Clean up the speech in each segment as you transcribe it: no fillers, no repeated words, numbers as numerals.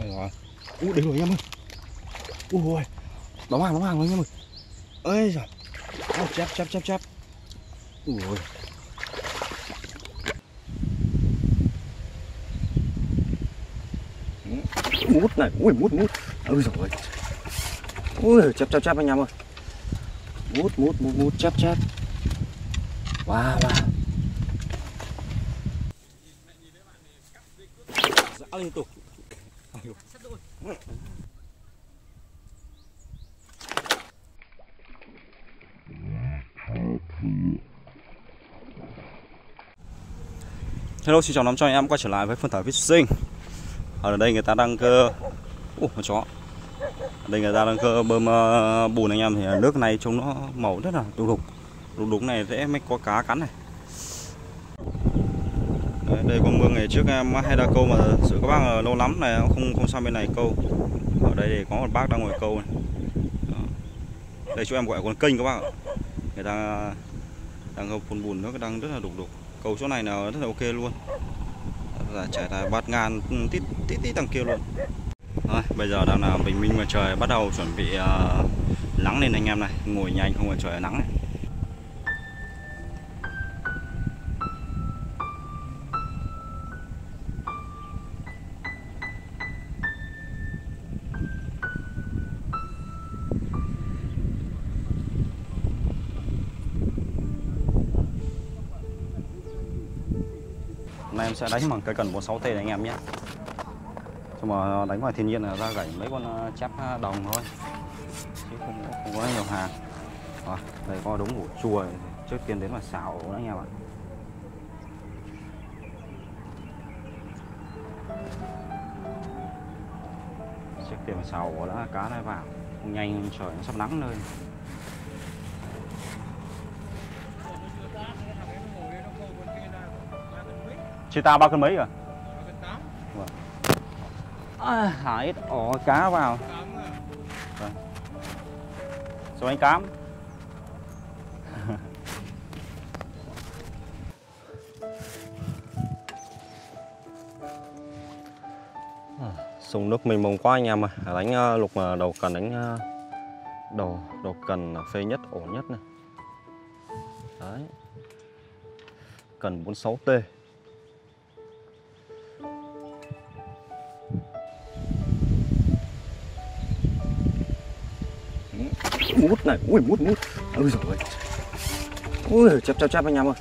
Ui đấy rồi anh em ơi. Ui đóng hàng rồi anh em ơi. Ơi giời. Chép. Ui ôi. Mút này, mút. Ôi giời ơi. Ui chép anh em ơi. Mút chép. Wow. Dã liên tục. Hello, xin chào lắm cho anh em quay trở lại với Phương Thảo Fishing. Ở đây người ta đang cơ con chó. Ở đây người ta đang cơ bơm bùn anh em, thì nước này trông nó màu rất là đục đục. Đúng này dễ mới có cá cắn này. Đấy, đây con Mương ngày trước em hay ra câu mà sự các bác lâu lắm này không sang bên này câu. Ở đây thì có một bác đang ngồi câu này. Đó. Đây chỗ em gọi con kênh các bác ạ. Người ta đang hộp con bùn nước đang rất là đục. Câu chỗ này là rất là ok luôn. Trải là bát ngàn tít đằng kia luôn. Đấy, bây giờ đang là bình minh mà trời bắt đầu chuẩn bị nắng lên anh em này, ngồi nhanh không phải trời nắng này. Hôm nay em sẽ đánh bằng cây cần 46T này anh em nhé. Xong mà đánh ngoài thiên nhiên là ra gãy mấy con chép đồng thôi, chứ không có nhiều hàng. À, đây có đống ổ chuồi trước tiên đến mà xào nữa anh em ạ. Trước tiên mà xào ổ đã cá này vào, không nhanh trời nó sắp nắng lên. Chị ta 3 cân mấy rồi? 3 cân 8. À, hả ít ổ cá vào. Số anh cám. Sông nước mênh mông quá anh em à. Đánh lục mà đầu cần, đánh đầu cần phê nhất, ổn nhất này. Đấy. Cần 46T. Mút này, mút. Ôi giời ơi. Ui, chép anh em ơi.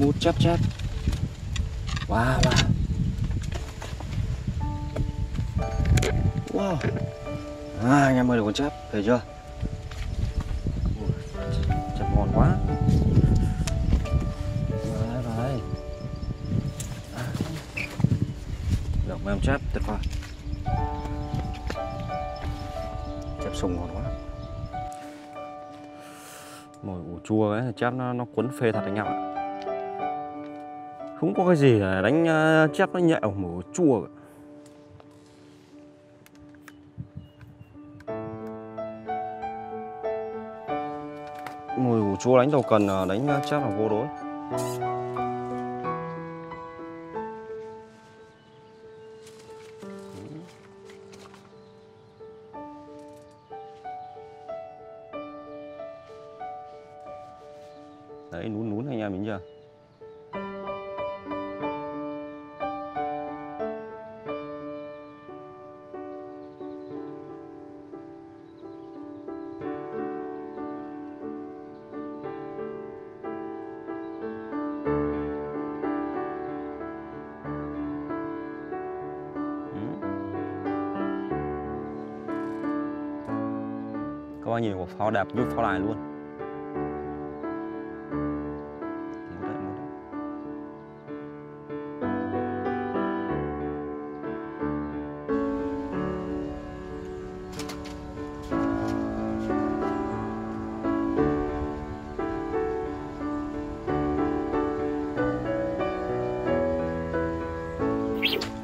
Mút chép. Wow. À, anh em ơi được con chép, thấy chưa? Chép ngon quá. Đấy. Được em chép tuyệt vời. Sùng ngon quá. Mồi ủ chua ấy, chép nó cuốn phê thật anh em ạ. Không có cái gì là đánh chép nó nhẹ mồi ủ chua cả. Mồi ủ chua đánh đầu cần, đánh chép là vô đối. Đấy, nún anh em mình chưa? Có bao nhiêu pháo đẹp như pháo đài luôn.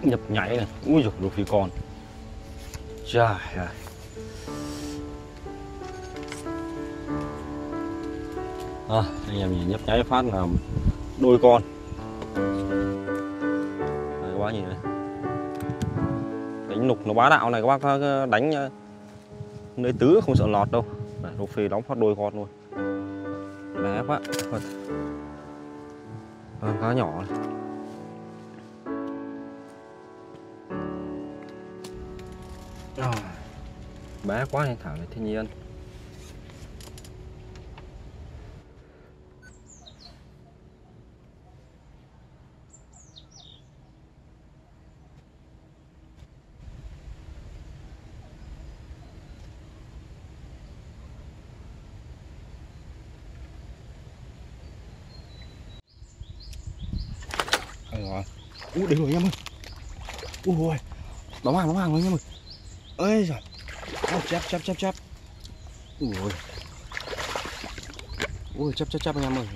Nhập nhảy này, ui giời ơi, phi con. Trời ơi. À, anh em nhìn nhấp nháy phát là đôi con. Đấy, quá nhìn này. đánh nục nó bá đạo này, các bác đánh nơi tứ không sợ lọt đâu. Đấy, nục phì đóng phát đôi con luôn, bé quá, con cá nhỏ này. Bé quá nên thả về thiên nhiên. Úi đấy rồi anh em ơi. Úi rồi. Đóng hàng rồi anh em ơi. Ơi giời. Chép. Úi rồi. Ui chép anh em ơi.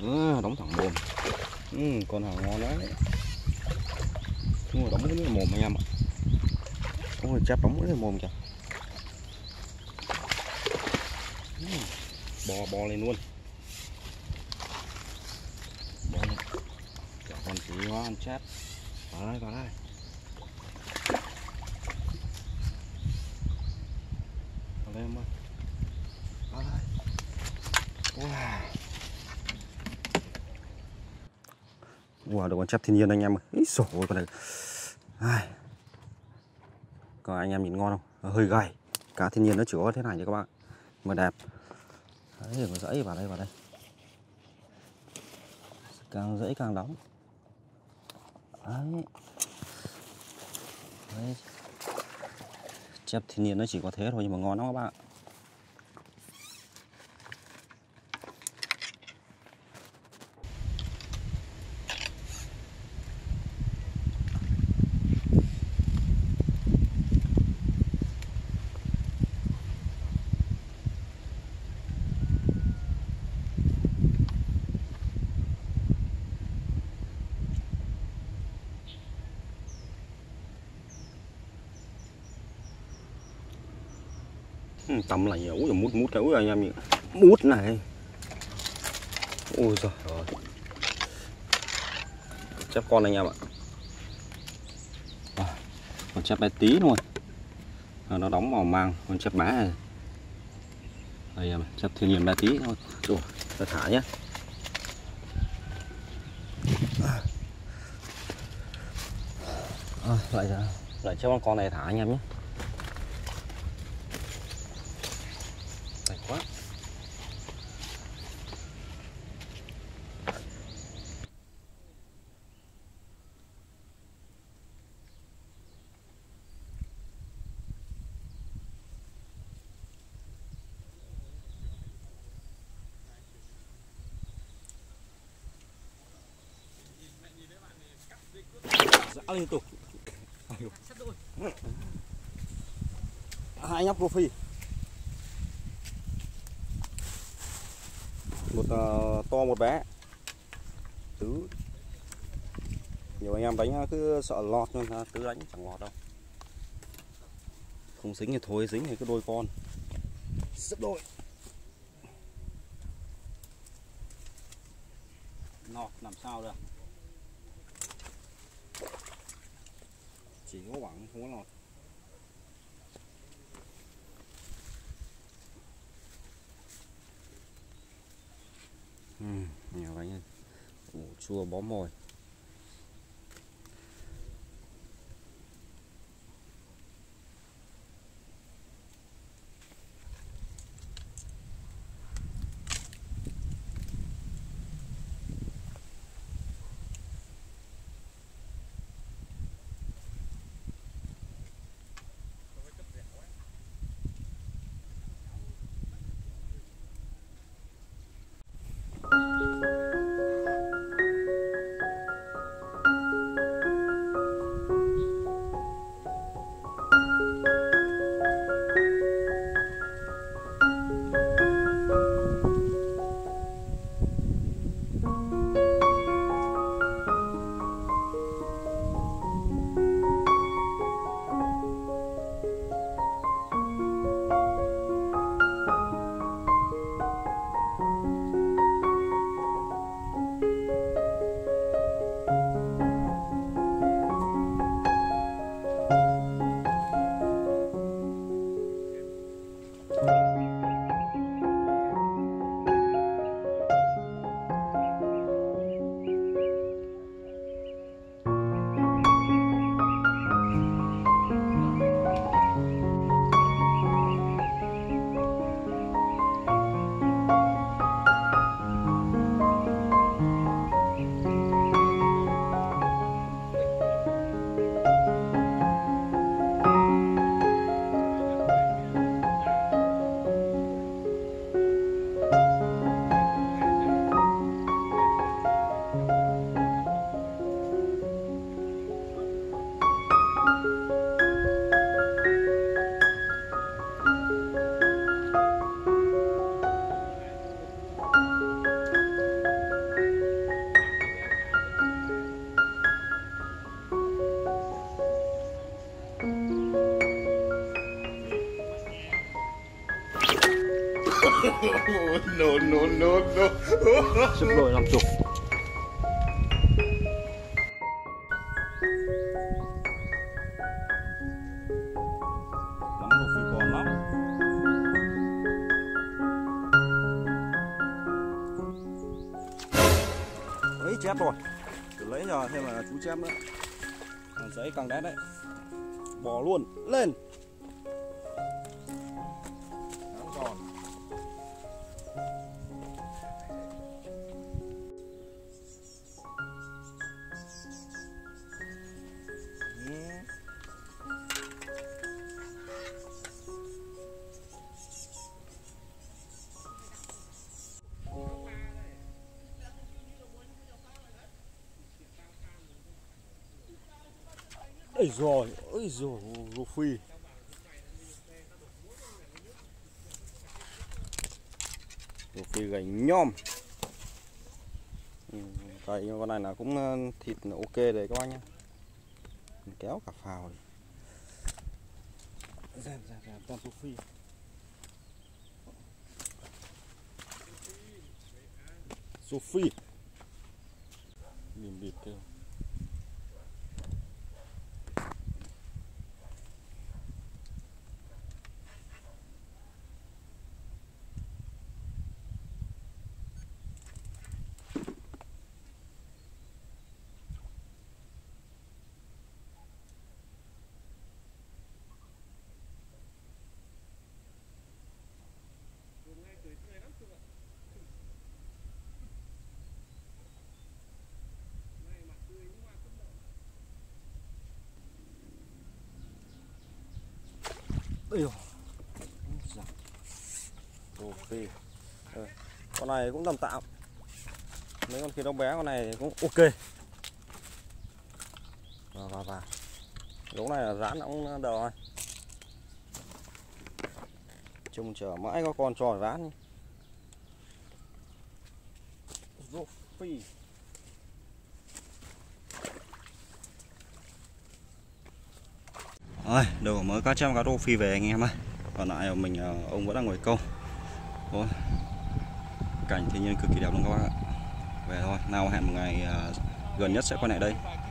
Đóng thẳng mồm. Con hàng ngon đấy. Đúng rồi, đóng cái mồm anh em ạ. Ôi chép đóng cái mồm kìa. Bò lên luôn. Còn tí hoa ăn chép. Vào đây. Vào đây em ơi. Vào đây. Wow, được con chép thiên nhiên anh em ơi. Ít sổ ôi con này. Ai. Còn anh em nhìn ngon không? Hơi gầy. Cá thiên nhiên nó chỉ có thế này nha các bạn. Mà đẹp. Đấy, có dãy vào đây. Càng dãy càng đóng. Đấy. Chép thiên nhiên nó chỉ có thế thôi nhưng mà ngon lắm các bạn ạ. Tầm là nhiều, ui mút cái ui anh em mút này, ôi giời ơi, chép con anh em ạ, còn chép bé tí thôi, nó đóng vào mang, còn chép bé này, anh em chép thiên nhiên bé tí thôi, rồi ta thả nhé, lại chép con này thả anh em nhé. Quá. Dã liên tục. Hai nhóc profi. Một to một bé tứ. Nhiều anh em đánh cứ sợ lọt nhưng tứ đánh chẳng lọt đâu. Không dính thì thôi, dính thì cứ đôi con. Sấp đôi. Lọt làm sao được. Chỉ có bảng không có lọt. Nhiều bánh củ chua bó mồi. No. Sắp đôi 50. Chép rồi, tôi lấy giờ thêm là chú chép nữa, còn giấy càng đét đấy, bỏ luôn lên. Đáng giòn. Ôi giời, gô phi. Gô phi gánh nhom. Cái con này là cũng thịt là ok đấy các bác nhá. Mình kéo cả phào đi. Dẹp toàn gô phi. Gô phi. Nhìn bịt kêu. Okay. Con này cũng tầm tạm. Mấy con kia đông bé con này cũng ok. Và lúc này là rán cũng đầu rồi. Trông chờ mãi có con trò rán. Rô phi. Rồi, đầu mới cá chép cá rô phi về anh em ơi. Còn lại là mình ông vẫn đang ngồi câu. Thôi, cảnh thiên nhiên cực kỳ đẹp luôn các bác ạ. Về thôi, nào hẹn một ngày gần nhất sẽ quay lại đây.